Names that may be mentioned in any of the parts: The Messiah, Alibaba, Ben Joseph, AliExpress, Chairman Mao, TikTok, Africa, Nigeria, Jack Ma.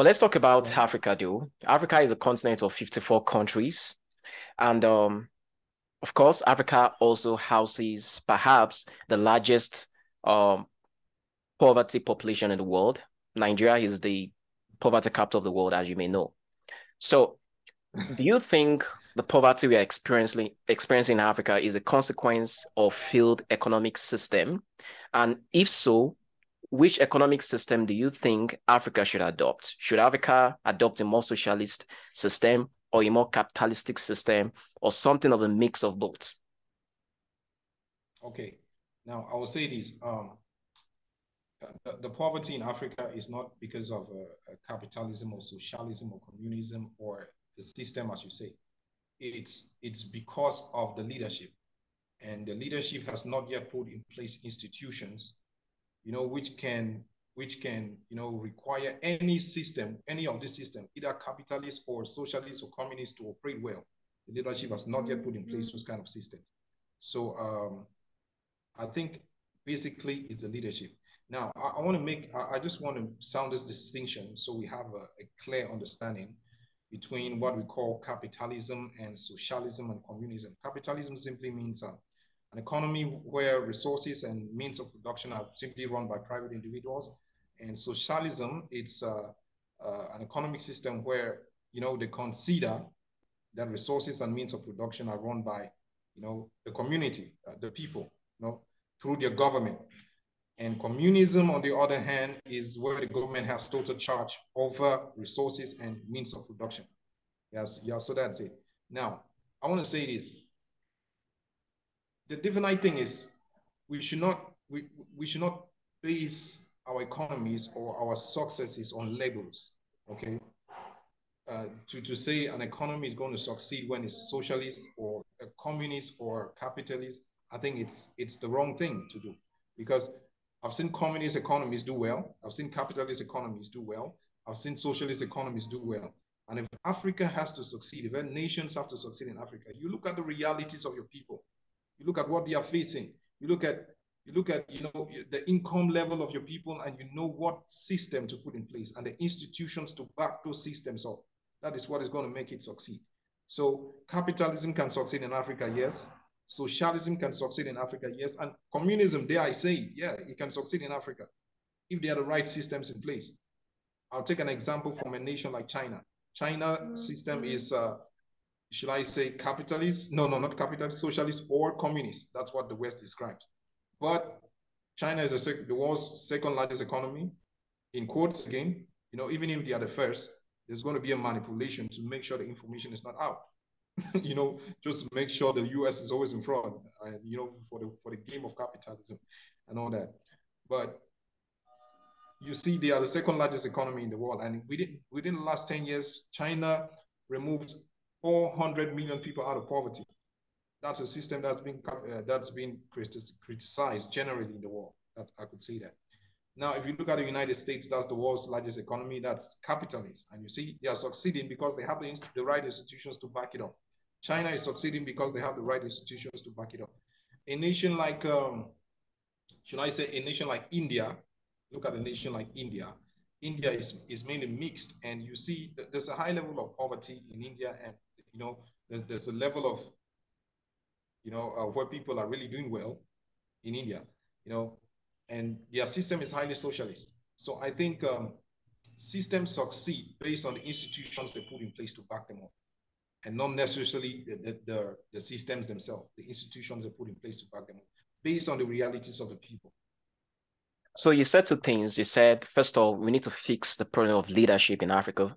But let's talk about Africa, though. Africa is a continent of 54 countries. And of course, Africa also houses perhaps the largest poverty population in the world. Nigeria is the poverty capital of the world, as you may know. So do you think the poverty we are experiencing in Africa is a consequence of failed economic system? And if so, which economic system do you think Africa should adopt? Should Africa adopt a more socialist system or a more capitalistic system or something of a mix of both? Okay, now I will say this. The poverty in Africa is not because of capitalism or socialism or communism or the system, as you say. It's because of the leadership, and the leadership has not yet put in place institutions, you know, which can, you know, require any system, any of this system, either capitalist or socialist or communist, to operate well. The leadership has not yet put in place those kind of systems. So I think basically it's the leadership. Now, I want to make, I just want to sound this distinction so we have a clear understanding between what we call capitalism and socialism and communism. Capitalism simply means an economy where resources and means of production are simply run by private individuals. And socialism, it's an economic system where, you know, they consider that resources and means of production are run by, you know, the community, the people, you know, through their government. And communism, on the other hand, is where the government has total charge over resources and means of production. Yes, yeah, so that's it. Now, I want to say this. The definite thing is we should not base our economies or our successes on labels, okay? To say an economy is going to succeed when it's socialist or a communist or capitalist, I think it's the wrong thing to do, because I've seen communist economies do well. I've seen capitalist economies do well. I've seen socialist economies do well. And if Africa has to succeed, if nations have to succeed in Africa, you look at the realities of your people. You look at what they are facing. You look at you know, the income level of your people, and you know what system to put in place and the institutions to back those systems up. That is what is going to make it succeed. So capitalism can succeed in Africa, yes. Socialism can succeed in Africa, yes. And communism, dare I say, yeah, it can succeed in Africa if there are the right systems in place. I'll take an example from a nation like China. China's system is, should I say capitalist? No, not capitalist, socialist or communist. That's what the West described. But China is the world's second largest economy, in quotes again. You know, even if they are the first, there's going to be a manipulation to make sure the information is not out. You know, just make sure the U.S. is always in front, you know, for the game of capitalism and all that. But you see, they are the second largest economy in the world, and within the last 10 years, China removed 400 million people out of poverty. That's a system that's been criticized generally in the world. That I could say that. Now, if you look at the United States, that's the world's largest economy. That's capitalist, and you see they are succeeding because they have the right institutions to back it up. China is succeeding because they have the right institutions to back it up. A nation like, should I say, a nation like India? Look at a nation like India. India is mainly mixed, and you see there's a high level of poverty in India, and you know there's a level of, you know, where people are really doing well in India, you know. And their system is highly socialist. So I think systems succeed based on the institutions they put in place to back them up, and not necessarily the systems themselves, the institutions they put in place to back them up, based on the realities of the people. So you said two things. You said, first of all, we need to fix the problem of leadership in Africa.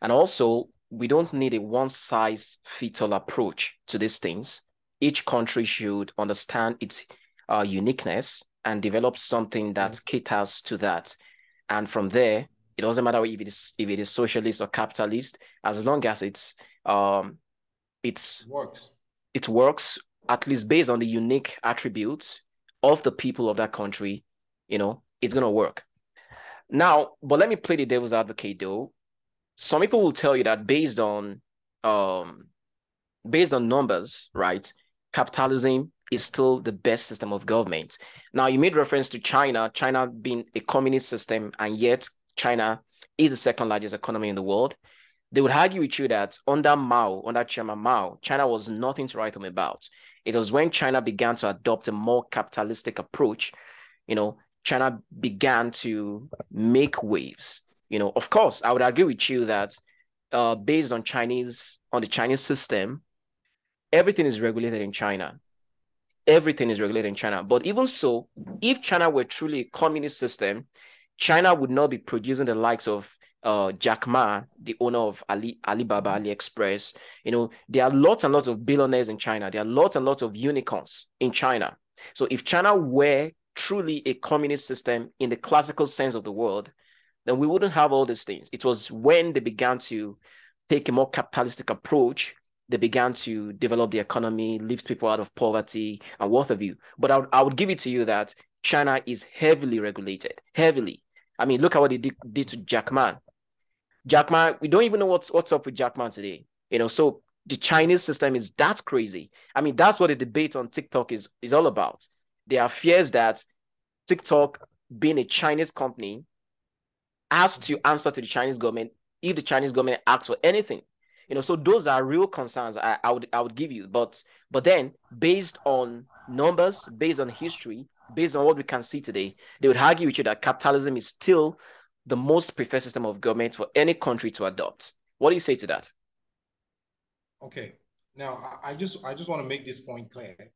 And also, we don't need a one-size-fits-all approach to these things. Each country should understand its uniqueness and develop something that caters to that. And from there, it doesn't matter if it is socialist or capitalist, as long as it works, at least based on the unique attributes of the people of that country, you know, it's gonna work. Now, but let me play the devil's advocate though. Some people will tell you that based on numbers, right, capitalism is still the best system of government. Now, you made reference to China being a communist system, and yet China is the second largest economy in the world, they would argue with you that under Mao, under Chairman Mao, China was nothing to write home about. It was when China began to adopt a more capitalistic approach, you know, China began to make waves. You know, of course, I would agree with you that based on the Chinese system, everything is regulated in China. Everything is regulated in China. But even so, if China were truly a communist system, China would not be producing the likes of Jack Ma, the owner of Alibaba, AliExpress. You know, there are lots and lots of billionaires in China. There are lots and lots of unicorns in China. So if China were truly a communist system in the classical sense of the word, then we wouldn't have all these things. It was when they began to take a more capitalistic approach, they began to develop the economy, lift people out of poverty and what have you. But I would give it to you that China is heavily regulated, heavily. I mean, look at what they did to Jack Ma. Jack Ma, we don't even know what's up with Jack Ma today. You know, so the Chinese system is that crazy. I mean, that's what the debate on TikTok is all about. There are fears that TikTok, being a Chinese company, has to answer to the Chinese government if the Chinese government asks for anything. You know, so those are real concerns I would give you. But then, based on numbers, based on history, based on what we can see today, they would argue with you that capitalism is still the most preferred system of government for any country to adopt. What do you say to that? Okay. Now, I just want to make this point clear.